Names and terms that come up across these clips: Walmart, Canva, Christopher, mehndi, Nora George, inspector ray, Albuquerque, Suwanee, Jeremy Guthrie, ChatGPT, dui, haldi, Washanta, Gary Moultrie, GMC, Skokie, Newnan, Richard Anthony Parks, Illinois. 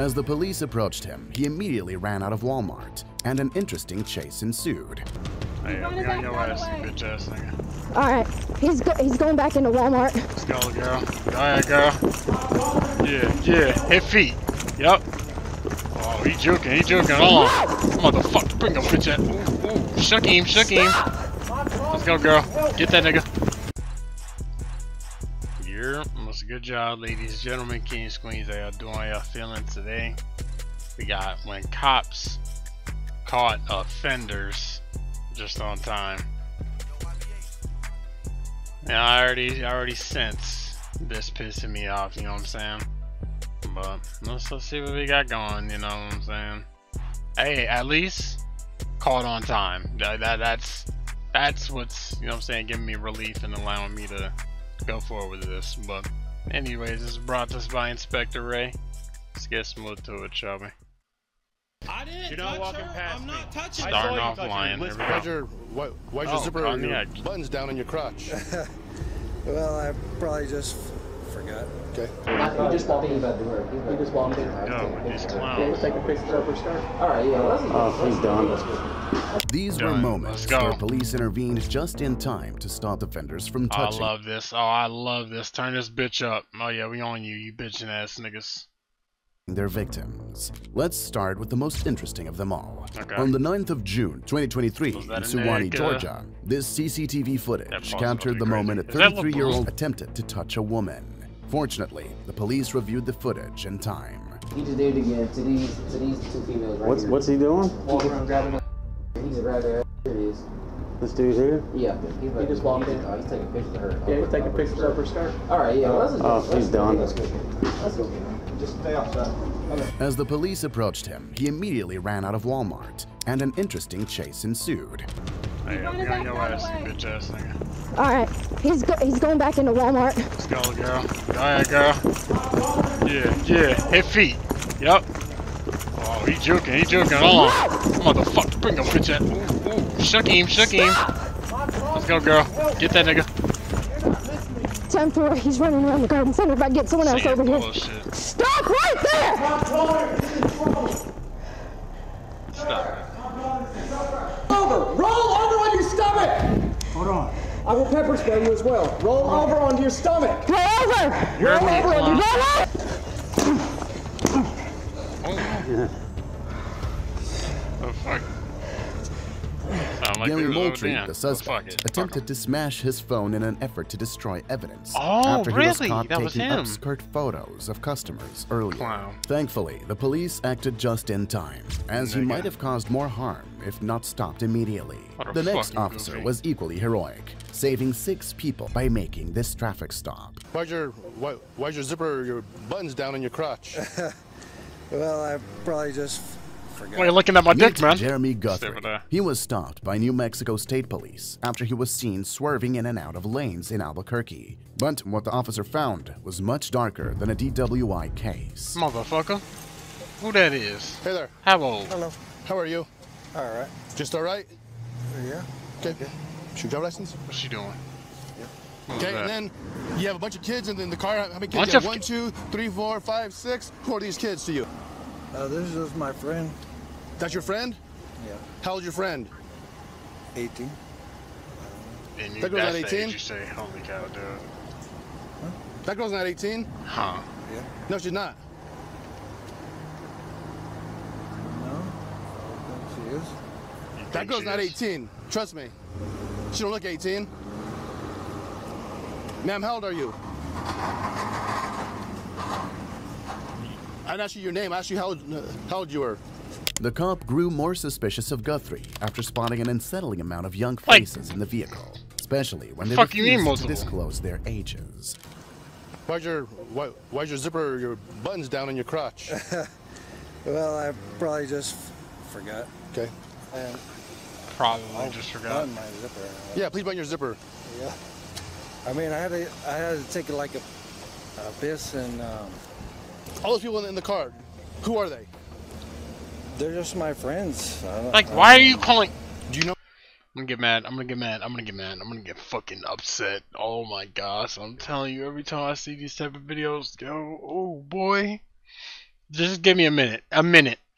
As the police approached him, he immediately ran out of Walmart, and an interesting chase ensued. Hey, we gotta go out of some bitch ass thing. Alright, he's going back into Walmart. Let's go, girl. Alright, girl. Yeah, yeah. Hit feet. Yup. Oh, he joking. He joking. Oh, motherfucker. Bring a bitch ass. Ooh, ooh. Shuck him. Shuck him. Let's go, girl. Get that nigga. Yeah. That's a good job, ladies, gentlemen, kings, queens. How y'all doing? How y'all feeling today? We got when cops caught offenders just on time. Now I already sense this pissing me off, you know what I'm saying? But let's see what we got going, you know what I'm saying? Hey, at least caught on time. That's what's, you know what I'm saying, giving me relief and allowing me to go forward with this. But anyways, this is brought to us by Inspector Ray. Let's get smooth to it, shall we? I didn't. You're not touch walking her. Past I'm me. Not touching. Starting off lying. Why's your zipper on your buttons down in your crotch? Well, I probably just forgot. Okay. You just walked in about the work. You just walked in. No, these clowns. Take a picture of her start. All right, yeah. Oh, he's done. These were moments where police intervened just in time to stop offenders from touching. I love this. Oh, I love this. Turn this bitch up. Oh yeah, we on you, you bitching ass niggas. Their victims. Let's start with the most interesting of them all. Okay. On the 9th of June, 2023, in Suwanee, Georgia, this CCTV footage captured the moment a 33-year-old attempted to touch a woman. Fortunately, the police reviewed the footage in time. He just did it again to these two females right here. What's he doing? Walking around grabbing her. He's right there. Here he is. This dude's here? Yeah, he just walked in. Oh, he's taking pictures of her. Yeah, he's taking pictures of her skirt. All right, yeah. Oh, he's done. Let's go get him. Just stay outside. Okay. As the police approached him, he immediately ran out of Walmart, and an interesting chase ensued. Hey, we gotta go out of some bitch ass nigga. Alright, he's going back into Walmart. Let's go, girl. Alright, girl. Yeah, yeah. Hit feet. Yup. Oh, he joking. He joking. Oh, motherfucker. Bring a bitch ass. Ooh, ooh. Shuck him. Shuck him. Let's go, girl. Get that nigga. Time for he's running around the garden center if I get someone else over here. Stop right there! Stop. Over! Roll over on your stomach! Hold on. I will pepper spray you as well. Roll over onto your stomach! Roll over! Roll over on your stomach! Oh fuck. Like Gary Moultrie, the suspect, attempted to smash his phone in an effort to destroy evidence after he was caught taking upskirt photos of customers earlier. Wow. Thankfully, the police acted just in time, as he might have caused more harm if not stopped immediately. The next officer was equally heroic, saving 6 people by making this traffic stop. Why's your zipper, your buttons down in your crotch? Well, I probably just... Well, you're looking at my dick, man. Jeremy Guthrie. He was stopped by New Mexico State Police after he was seen swerving in and out of lanes in Albuquerque. But what the officer found was much darker than a DWI case. Motherfucker. Who that is? Hey there. How old? Hello. How are you? All right. Just all right? Yeah. Okay. Yeah. Is your driver's license? What's she doing? Okay, and then you have a bunch of kids in the car. How many kids? 1, 2, 3, 4, 5, 6. Who are these kids to you? This is my friend. That's your friend? Yeah. How old's your friend? 18. And that girl's not 18? You say, holy cow, dude. Huh? That girl's not 18? Huh. Yeah. No, she's not. No, I think she is. That girl's not 18. Trust me. She don't look 18. Ma'am, how old are you? I didn't ask you your name. I asked you how old you were. The cop grew more suspicious of Guthrie after spotting an unsettling amount of young faces in the vehicle, especially when they refused to disclose their ages. Why's your zipper, your buttons down in your crotch? Well, I probably just forgot. Okay. And probably just forgot. My zipper. Yeah, please button your zipper. Yeah. I mean, I had to take it like a piss and. All those people in the car, who are they? They're just my friends. Why are you calling? Do you know? I'm gonna get mad. I'm gonna get mad. I'm gonna get mad. I'm gonna get fucking upset. Oh my gosh! I'm telling you, every time I see these type of videos, yo, oh boy, Just give me a minute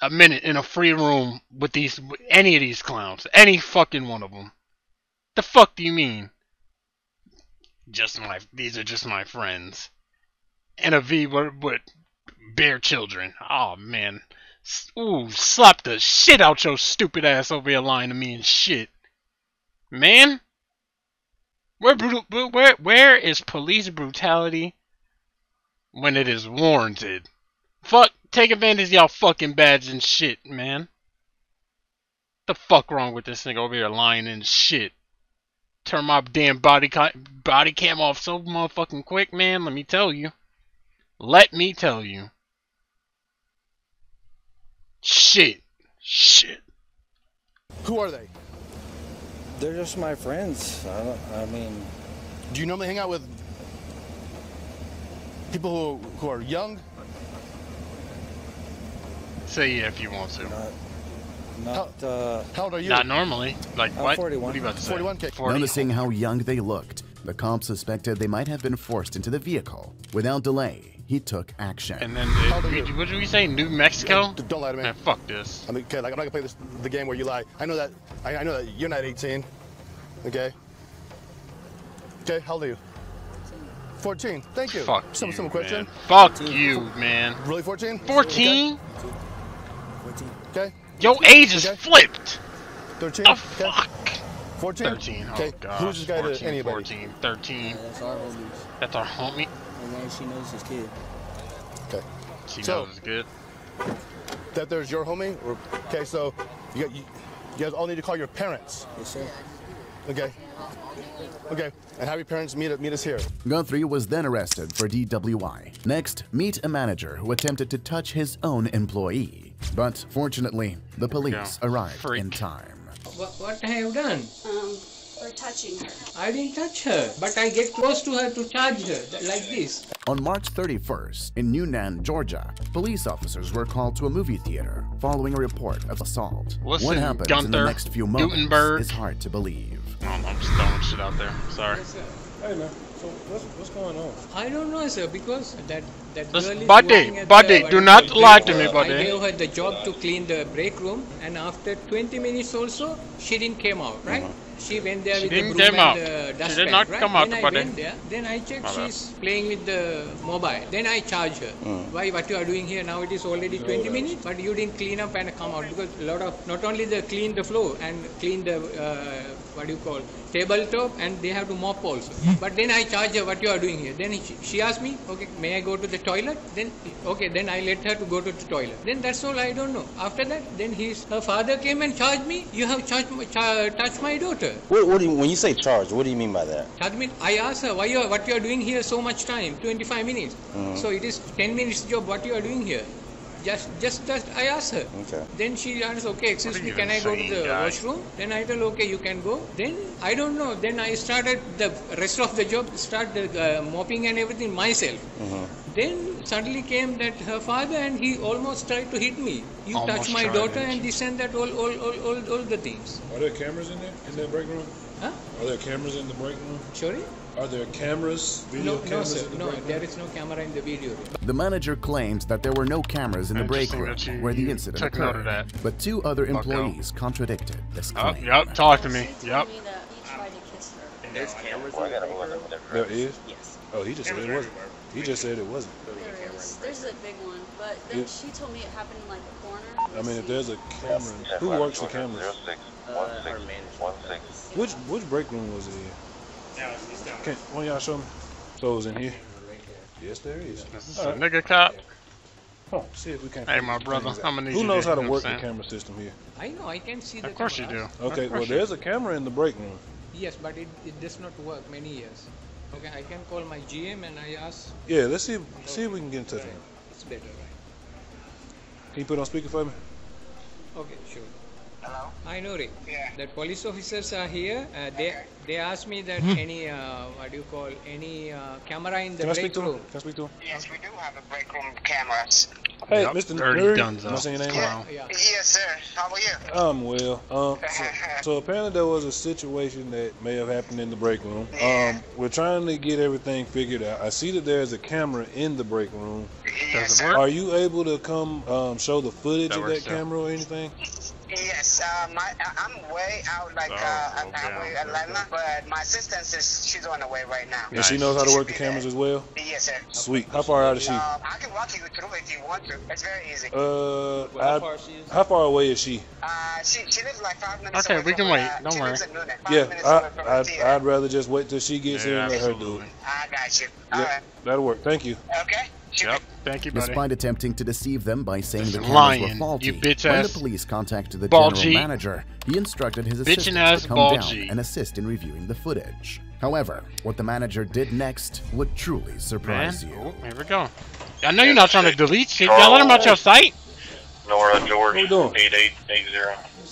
in a free room with these, any of these clowns, any fucking one of them. The fuck do you mean? These are just my friends. And a V with bare children. Oh man. Ooh, slap the shit out your stupid ass over here lying to me and shit. Man? Where is police brutality when it is warranted? Fuck, take advantage of y'all fucking badge and shit, man. The fuck wrong with this nigga over here lying and shit? Turn my damn body cam off so motherfucking quick, man. Let me tell you. Let me tell you. Shit. Shit. Who are they? They're just my friends. I mean... Do you normally hang out with people who are young? Say yeah if you want to. How old are you? Not normally. Like, what? 41. What are you about to say? 41K. Noticing how young they looked, the cop suspected they might have been forced into the vehicle. Without delay, he took action. And then, what did we say? New Mexico? Don't lie to me. Man, fuck this. I mean, okay, like, I'm not gonna play the game where you lie. I know that you're not 18. Okay. Okay, how old are you? 14. Thank you. Fuck you, man. Question. Fuck you, man. Really, 14? 14. Okay. 14. Okay. Your age is flipped! 13? The fuck? 14? 13, oh god. Who's this guy to anybody? 14, 13. Yeah, that's our homies. That's our homie? And then she knows his kid. Okay. She knows his kid. That there's your homie? Okay, so you guys all need to call your parents. Yes, sir. Okay. Okay, and have your parents meet us here. Guthrie was then arrested for DWI. Next, meet a manager who attempted to touch his own employee. But fortunately, the police arrived in time. What have you done? We're touching her. I didn't touch her, but I get close to her to charge her, like this. On March 31st, in Newnan, Georgia, police officers were called to a movie theater following a report of assault. Listen, what happens in the next few moments is hard to believe. I'm just throwing shit out there. Sorry. Yes, hey man, so what's going on? I don't know, sir, because that girl is buddy, do not lie to me, buddy. I gave her the job to clean the break room, and after 20 minutes also, she didn't came out, right? She went there with the broom and the dustpan. She did not come out, buddy. I went there, then I checked she's playing with the mobile. Then I charge her. Why? What you are doing here now? It is already 20 minutes, but you didn't clean up and come out because a lot of not only the clean the floor and clean the what do you call tabletop, and they have to mop also. But then I charge her. What you are doing here? Then she asked me, okay, may I go to the toilet? Then okay, then I let her to go to the toilet. Then that's all. I don't know. After that, then her father came and charged me. You have touched my daughter. What do you, when you say charge, what do you mean by that? Charge means I asked her, what you are doing here so much time, 25 minutes. So it is 10 minutes job, what you are doing here. Just I asked her. Okay. Then she answers, okay, excuse me, can I go to the washroom? Then I tell, okay, you can go. Then, I don't know, then I started the rest of the job, start the mopping and everything myself. Then suddenly came that her father and he almost tried to hit me. You touch my daughter and this and that, all the things. Are there cameras in there, in that break room? Huh? Are there cameras in the break room? Sorry? Are there cameras? No, sir, there is no camera in the video room. The manager claimed that there were no cameras in the break room where the incident occurred. But two other employees contradicted this claim. Yep, talk to me. Yep. There's cameras in the break room? There is? Yes. Oh, he just said it wasn't. He just said it wasn't. There is. There's a big one, but then she told me it happened in like a corner. I mean, if there's a camera, who works the cameras? Which break room was it in? One of y'all show me. So it was in here? Yes, there is. Right. Nigga cop. Oh, see if we can. Hey, my brother, I'm gonna need you. Who knows how to work the camera system here? I know, I can see the camera. Of course you do. Okay, well, there's a camera in the break room. Yes, but it does not work many years. Okay, I can call my GM and I ask. Yeah, let's see if we can get in touch with him. It's better, right? Can you put on speaker for me? Okay, sure. Hello? I know, Rick. Yeah. The police officers are here. They asked me that any, what do you call, any camera in the break room. Can I speak to him? Yes, we do have a break room cameras. Hey, Mr. Dirty Guns. Can I say your name? Yeah. Yes, sir. How are you? I'm well. So apparently there was a situation that may have happened in the break room. We're trying to get everything figured out. I see that there's a camera in the break room. Doesn't work. Are you able to come show the footage of that camera or anything? Yes, I'm way out, like, I'm way out Atlanta, but my assistant, she's on the way right now. And she knows how to work the cameras as well? Yes, sir. Sweet. How far out is she? I can walk you through if you want to. It's very easy. How far away is she? She lives like 5 minutes away. Okay, we can wait. Don't worry. Yeah, I'd rather just wait till she gets here and let her do it. I got you. All right. That'll work. Thank you. Okay. Yep. Thank you, buddy. Despite attempting to deceive them by saying the cameras were faulty, when the police contacted the general manager, he instructed his assistant to come down and assist in reviewing the footage. However, what the manager did next would truly surprise you. Oh, here we go. I know you're not trying to delete shit. Y'all let him out your site. Nora George, 8880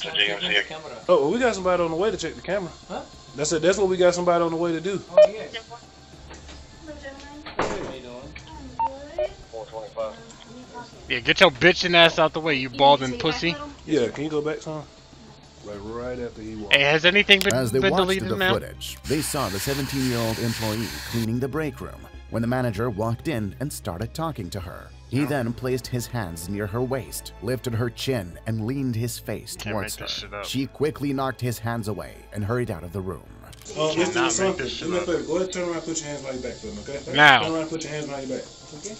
to GMC. Oh, we got somebody on the way to check the camera. Huh? That's it. That's what we got somebody on the way to do. Oh, yeah. Yeah, get your bitchin' ass out the way, you balding pussy. Yeah, can you go back, son? Like right after he walked. Hey, has anything been deleted, man? As they watched the footage, they saw the 17-year-old employee cleaning the break room when the manager walked in and started talking to her. He then placed his hands near her waist, lifted her chin, and leaned his face towards her. She quickly knocked his hands away and hurried out of the room. Let's do something. Do me a favor. Go ahead, turn around and put your hands behind your back, okay? Now. Turn around and put your hands behind your back. Okay?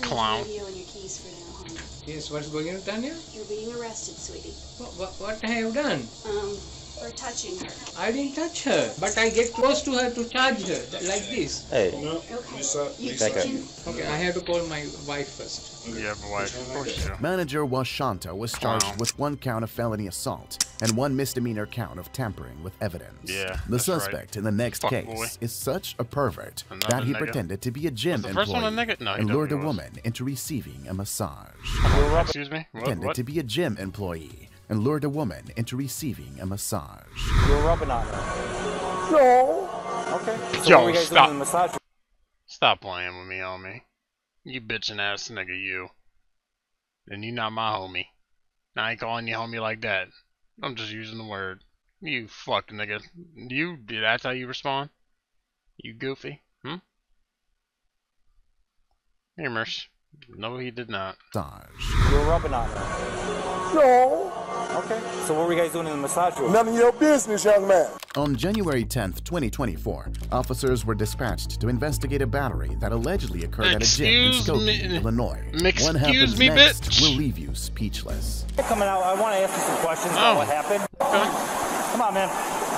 Clown. Yes, what's going on down here? You're being arrested, sweetie. What have you done? For touching her. I didn't touch her, but I get close to her to charge her, like this. Hey. No. Okay, I have to call my wife first. Okay. You have a wife, of course. Manager Washanta was charged with 1 count of felony assault and 1 misdemeanor count of tampering with evidence. Yeah, the suspect in the next case is such a pervert that he pretended to be a gym employee and lured a woman into receiving a massage. Excuse me? Pretended to be a gym employee and lured a woman into receiving a massage. You were rubbing on her. No. Okay. So yo, stop. Stop playing with me, homie. You bitchin' ass nigga, you. And you not my homie. I ain't calling you homie like that. I'm just using the word. You fuck nigga. You did that's how you respond? You goofy? Hmm? Here, Merce. No, he did not. You were rubbing on her. No. Okay. So what were you guys doing in the massage room? None of your business, young man. On January 10th, 2024, officers were dispatched to investigate a battery that allegedly occurred at a gym in Skokie, Illinois. What happens next will leave you speechless. Coming out, I want to ask you some questions about what happened. Come on, man.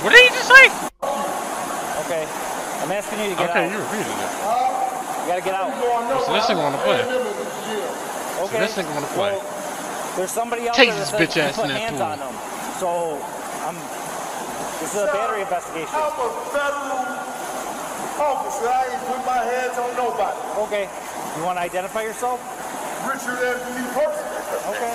What did you just say? Okay. I'm asking you to get out. Okay, you were reading it. You gotta get out. So this thing wanna play. Okay. So this thing wanna play. Well, there's somebody else that says put hands on them. So, this is a battery investigation. I'm a federal officer. I ain't put my hands on nobody. Okay. You want to identify yourself? Richard Anthony Parks. Okay.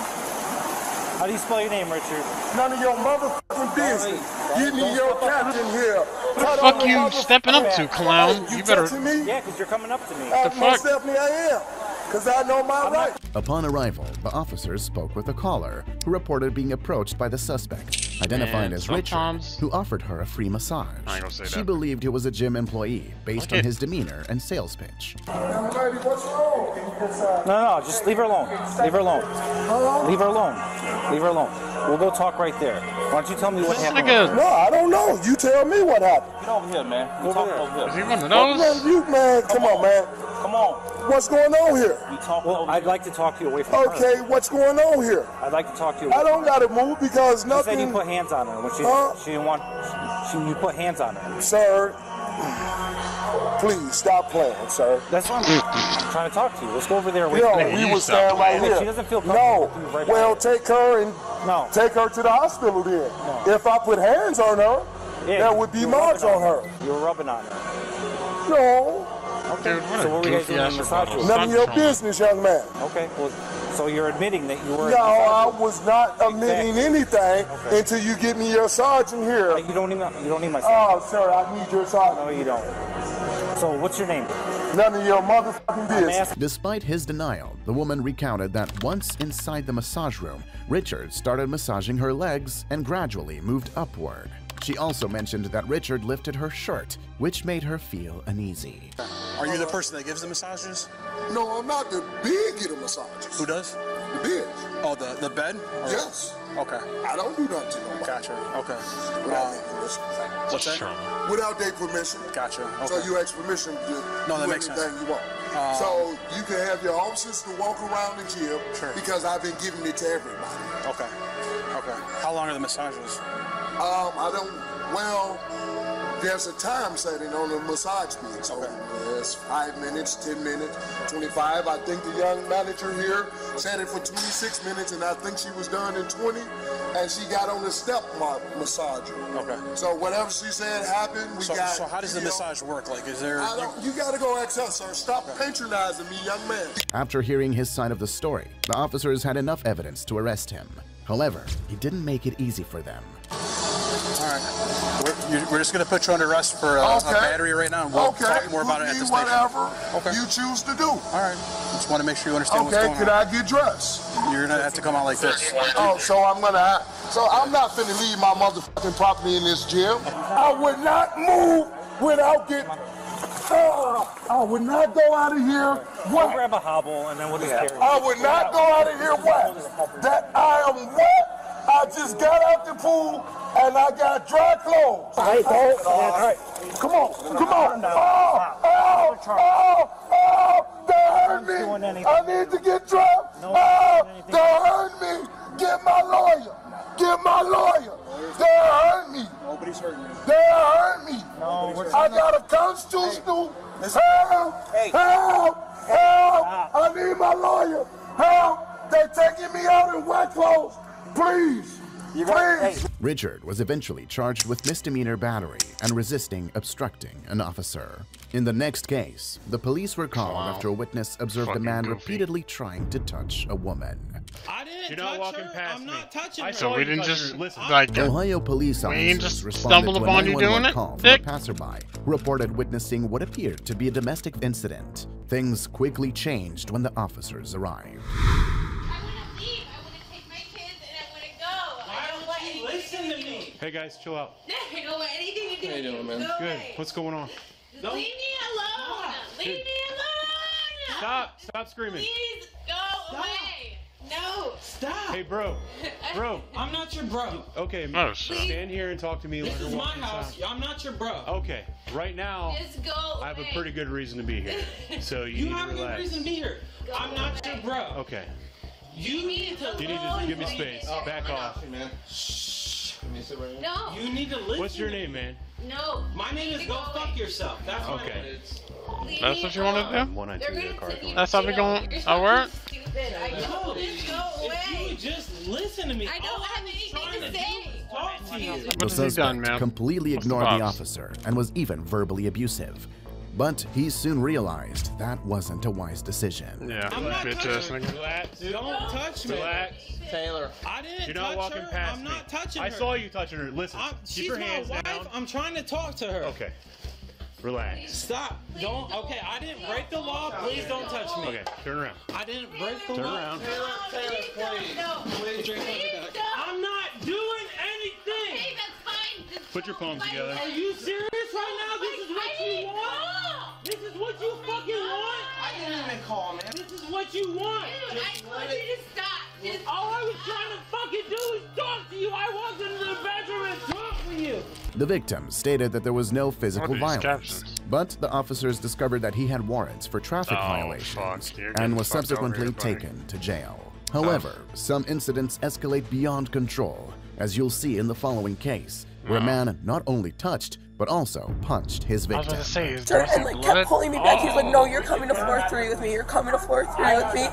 How do you spell your name, Richard? None of your motherfucking business. Give me your captain here. What the fuck you stepping up to, clown? You better... Yeah, because you're coming up to me. What the fuck? I am. Because I know my right. Upon arrival, the officers spoke with a caller who reported being approached by the suspect, identified as Richard, who offered her a free massage. She believed he was a gym employee based on his demeanor and sales pitch. No, just leave her alone. Leave her alone. Leave her alone. Leave her alone. We'll go talk right there. Why don't you tell me what happened? No, I don't know. You tell me what happened. Get over here, man. We'll talk over here. Is he one of those? You, man. Come on, man. Come on. What's going on here? I'd like to talk to you away from her. Okay, what's going on here? I'd like to talk to you away from her. I don't got to move because nothing... You said you put hands on her when she didn't want... you put hands on her. Sir, please stop playing, sir. That's what I'm trying to talk to you. Let's go over there. No, we will stand right here. She doesn't feel comfortable. No, well, take her and... Take her to the hospital then. No. If I put hands on her, there would be marks on her. You were rubbing on her. No. Okay, dude, so what were you guys doing in the massage room? None of your business, young man. Okay, well, so you're admitting that you were... No, I was not admitting anything until you give me your sergeant here. You don't need my sergeant. Oh, sir, I need your sergeant. No, you don't. So what's your name? None of your motherfucking business. Despite his denial, the woman recounted that once inside the massage room, Richard started massaging her legs and gradually moved upward. She also mentioned that Richard lifted her shirt, which made her feel uneasy. Are you the person that gives the massages? No, I'm not. The big get a massages. Who does? The big. Oh, the bed? Or yes. Okay. I don't do nothing to nobody. Gotcha. Okay. Without their permission. What's that? Sure. Without their permission. Gotcha. Okay. So you ask permission to no, do anything sense. You want. So you can have your officers to walk around the gym sure. because I've been giving it to everybody. Okay. Okay. How long are the massages? I don't. Well, there's a time setting on the massage bed. So it's 5 minutes, 10 minutes, 25. I think the young manager here said it for 26 minutes, and I think she was done in 20, and she got on the step massager. Okay. So whatever she said happened. We got. So how does the massage work? Like, is there? You got to go ask us, sir. Stop patronizing me, young man. After hearing his side of the story, the officers had enough evidence to arrest him. However, he didn't make it easy for them. All right, we're just going to put you under arrest for a battery right now, and we'll talk more about it at the station. Whatever you choose to do. All right, just want to make sure you understand what's going on. Okay, could I get dressed? You're going to have to come out like this. Oh, so I'm going to... So I'm not finna leave my motherfucking property in this gym. I would not move without getting... I would not go out of here what? We'll grab a hobble, and then we'll just carry I would not go out of here what? That I am what? I just got out the pool and I got dry clothes. All right, folks. All right. Come on. Come on. Oh, that hurt me. I need to get dropped. Oh, that hurt me. Get my lawyer. Get my lawyer. That hurt me. Nobody's hurting me. That hurt me. I got a constitutional. Help. Help. Help. I need my lawyer. Help. They're taking me out in wet clothes. Please! Please! Richard was eventually charged with misdemeanor battery and resisting obstructing an officer. In the next case, the police were called after a witness observed a man repeatedly trying to touch a woman. I didn't touch her. I'm not touching her. So we didn't just like Ohio police officers responded to a 911 call from a passerby who reported witnessing what appeared to be a domestic incident. Things quickly changed when the officers arrived. Hey guys, chill out. No, I don't want anything to do. How you doing, man? Good. Away. What's going on? Just leave me alone. Leave me alone. Stop. Stop screaming. Please go away. No. Stop. Hey, bro. Bro. I'm not your bro. Okay, man. Stand here and talk to me. This is my house. Inside. I'm not your bro. Okay. Right now, just go away. I have a pretty good reason to be here. So you need to relax. You have a good reason to be here. Go I'm away. Not your bro. Okay. You need to. You need to give me space. Back off, man. No. You need to listen. What's your name, man? No. My name is Go Fuck Yourself. That's my name. Okay. That's what you want to do? 192 That's how we're going. All right. I told you to go away. If you would just listen to me. I don't have anything to say. Talk to you. The suspect completely ignored the officer and was even verbally abusive. But he soon realized that wasn't a wise decision. Yeah, I'm not touching her. Relax. Don't touch me. Relax. Taylor. I didn't touch her. I'm not touching her. I saw you touching her. Listen, keep your hands down. She's my wife. I'm trying to talk to her. Okay. Relax. Stop. Don't. Okay, I didn't break the law. Please don't touch me. Okay, turn around. I didn't break the law. Turn around. Taylor, please. Please drink something back. I'm not doing anything. Okay, that's fine. Put your palms together. Are you serious right now? This is what you want? This is what you fucking want? I didn't even call, man. This is what you want. Dude, I told you to stop. Just all I was trying to fucking do is talk to you. I walked into the bedroom and talked with you. The victim stated that there was no physical violence, but the officers discovered that he had warrants for traffic violations and was subsequently taken to jail. However, some incidents escalate beyond control, as you'll see in the following case, where a man not only touched, but also punched his victim. I was gonna say, Jordan kept pulling me back. He was like, no, you're coming to floor 3 with me. You're coming to floor 3 with me.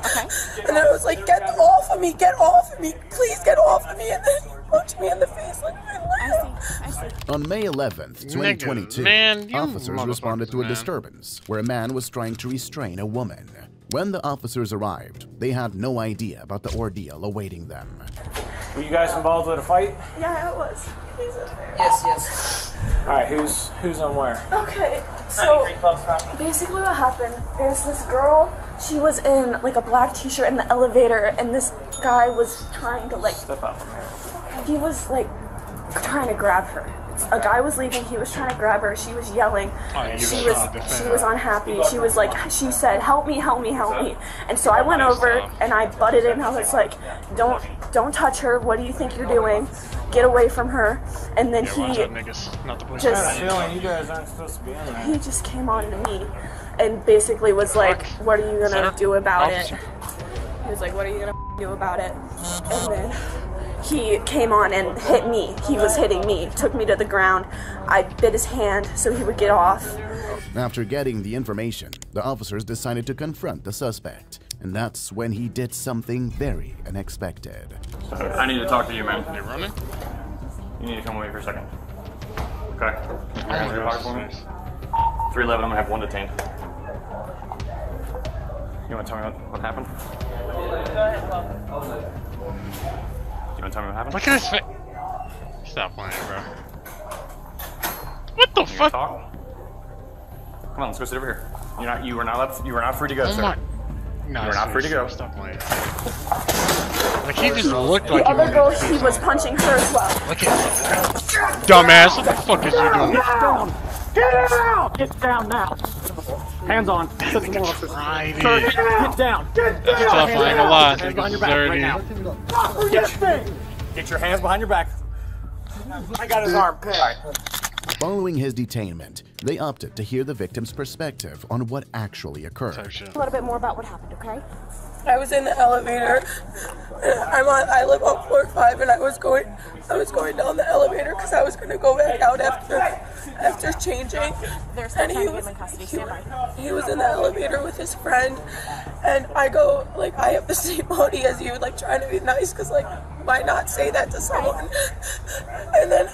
And then I was like, get off of me. Get off of me. Please get off of me. And then he punched me in the face like my life. On May 11th, 2022, officers responded to a disturbance where a man was trying to restrain a woman. When the officers arrived, they had no idea about the ordeal awaiting them. Were you guys involved with a fight? Yeah, it was. Yes, yes. All right, who's on where? Okay, so basically what happened is this girl, she was in like a black t-shirt in the elevator, and this guy was trying to like... Step up from here. He was like trying to grab her. a guy was leaving. He was trying to grab her. She was yelling. She was unhappy. She was like, she said, "Help me, help me, help me." And so I went over and I butted in. I was like, "Don't touch her. What do you think you're doing? Get away from her." And then he just came on to me and basically was like, "What are you gonna do about it?" He was like, "What are you gonna do about it?" And then he came on and hit me. He was hitting me, took me to the ground. I bit his hand so he would get off. After getting the information, the officers decided to confront the suspect. And that's when he did something very unexpected. I need to talk to you, man. You're running? You need to come away for a second. Okay. Can you your pocket for me? 311, I'm gonna have one detained. You wanna tell me what happened? You wanna tell me what happened? Look at his face! Stop playing, bro. What the fuck? Talk? Come on, let's go sit over here. You were not free to go, sir. No, you were not free to go. Stop playing. Like he just looked like the other girl. He was punching her as well. Look at him. Dumbass! What the fuck is you doing? Get out! Get down now! Hands on. Get down! Get down! Stop lying a lot. Hands behind your back right now. Get your hands behind your back. I got his arm. Alright. Following his detainment, they opted to hear the victim's perspective on what actually occurred. A little bit more about what happened, okay? I was in the elevator. I live on floor 5, and I was going down the elevator because I was going to go back out after changing. And he was in the elevator with his friend, and I go like, I have the same body as you, like trying to be nice because like why not say that to someone? And then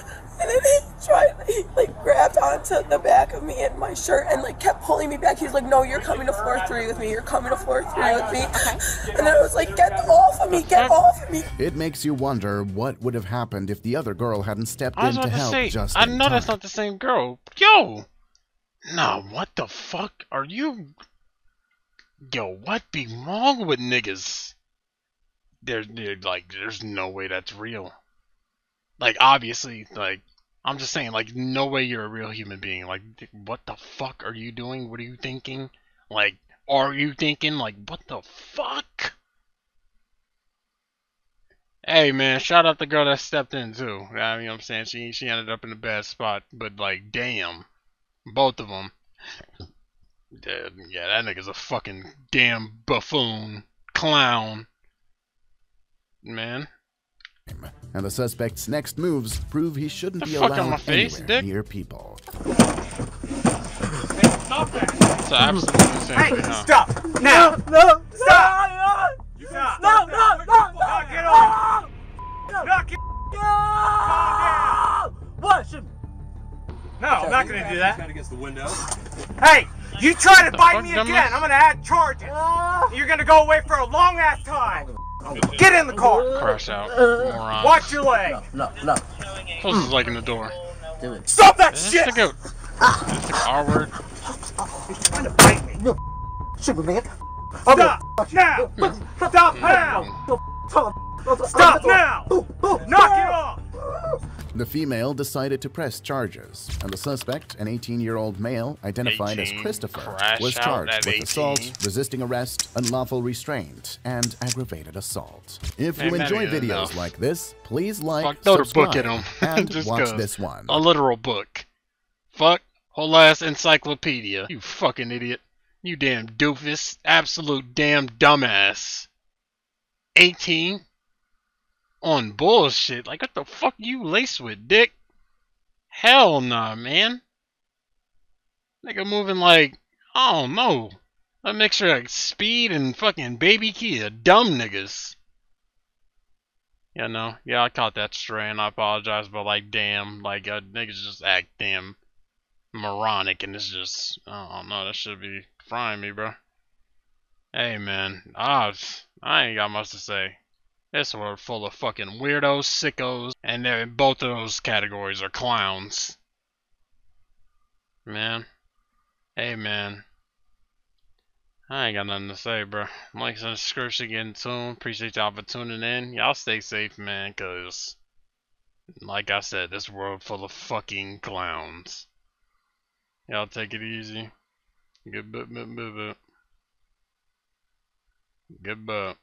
he like grabbed onto the back of me and my shirt and like kept pulling me back. He was like, "No, you're coming to floor 3 with me. You're coming to floor 3 with me." Okay. And then I was like, "Get off of me! Get off of me!" It makes you wonder what would have happened if the other girl hadn't stepped in to help. I know that's not the same girl. Yo, no, what the fuck are you? Yo, what be wrong with niggas? There's no way that's real. Like, obviously, like, I'm just saying, like, no way you're a real human being. Like, what the fuck are you doing? What are you thinking? Like, are you thinking? Like, what the fuck? Hey, man, shout out the girl that stepped in, too. I mean, you know what I'm saying? She ended up in a bad spot, but, like, damn. Both of them. Dude, yeah, that nigga's a fucking damn buffoon. Clown. Man. And the suspect's next moves prove he shouldn't be allowed anywhere near people. Stop that! It's absolutely the same thing. Stop! Now! No! Stop! No! No! No! Knock it off! Knock it off! Calm down! Watch him! No, I'm not gonna do that. Against the window. Hey! You try to bite me again, I'm gonna add charges! You're gonna go away for a long ass time! Get in the car! Crash out. Morons. Watch your leg! No. Close is like in the door. Do it. Stop that shit! Just like a R word. He's trying to bite me. No, Superman. Stop! Now! Stop now! Stop now! Knock it off! The female decided to press charges, and the suspect, an 18-year-old male identified as Christopher, was charged with assault, resisting arrest, unlawful restraint, and aggravated assault. If you enjoy videos like this, please like, subscribe, and watch this one. A literal book. Fuck, whole ass encyclopedia. You fucking idiot. You damn doofus. Absolute damn dumbass. 18? On bullshit, like what the fuck you laced with, dick? Hell nah, man. Nigga moving like, I don't know, a mixture of like Speed and fucking Baby Kid, dumb niggas. Yeah, no, yeah, I caught that strand. I apologize, but like, damn, like niggas just act damn moronic, and it's just, I don't know, that should be frying me, bro. Hey, man, I ain't got much to say. This world full of fucking weirdos, sickos, and both of those categories are clowns. Man. Hey, man. I ain't got nothing to say, bro. Likes and subscription getting tuned. Appreciate y'all for tuning in. Y'all stay safe, man, cause Like I said, this world full of fucking clowns. Y'all take it easy. Good butt.